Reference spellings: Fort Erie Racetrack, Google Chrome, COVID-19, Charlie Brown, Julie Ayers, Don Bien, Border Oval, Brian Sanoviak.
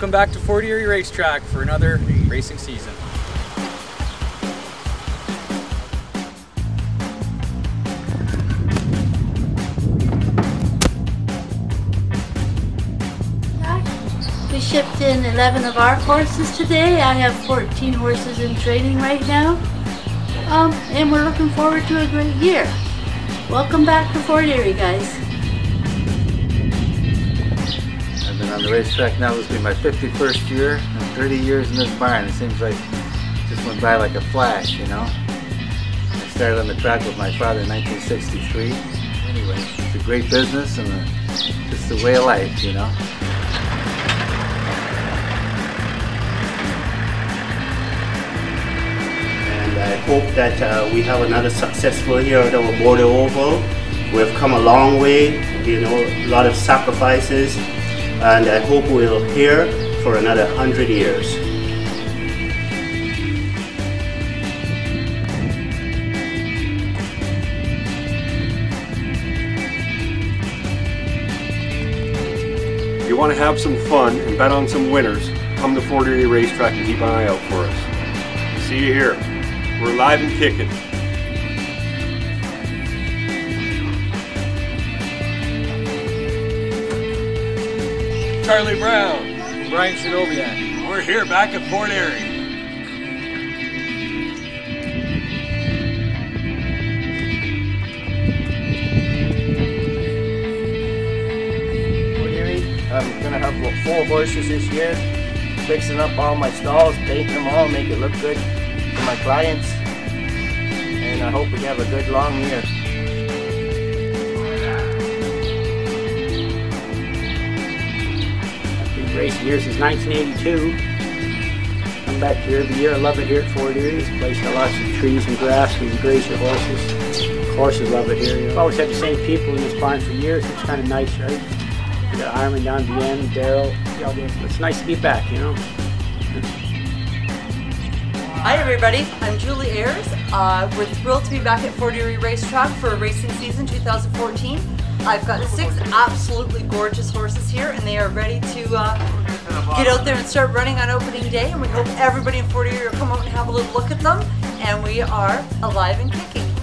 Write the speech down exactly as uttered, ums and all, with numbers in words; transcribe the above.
Welcome back to Fort Erie Racetrack for another racing season. We shipped in eleven of our horses today. I have fourteen horses in training right now. Um, and we're looking forward to a great year. Welcome back to Fort Erie, guys. I've been on the racetrack now. This will be my fifty-first year and thirty years in this barn. It seems like it just went by like a flash, you know. I started on the track with my father in nineteen sixty-three. Anyway, it's a great business and a, just a way of life, you know. I hope that uh, we have another successful year at our Border Oval. We've come a long way, you know, a lot of sacrifices, and I hope we'll hear for another hundred years. If you want to have some fun and bet on some winners, come to Fort Erie Racetrack and keep an eye out for us. See you here. We're live and kicking. Charlie Brown, Brian Sanoviak. We're here back at Fort Erie. Fort Erie, I'm gonna have four horses this year. Fixing up all my stalls, painting them all, make it look good. My clients, and I hope we have a good long year. I've been racing here since nineteen eighty-two. I'm back here every year. I love it here at Fort Erie. It's a place that lots of trees and grass and you can graze your horses. Horses love it here. You've always had the same people in this barn for years. It's kind of nice, right? We got Iron, Don Bien, Daryl. It's nice to be back, you know. Hi everybody, I'm Julie Ayers. Uh, we're thrilled to be back at Fort Erie Racetrack for racing season two thousand fourteen. I've got six absolutely gorgeous horses here and they are ready to uh, get out there and start running on opening day, and we hope everybody in Fort Erie will come out and have a little look at them, and we are alive and kicking.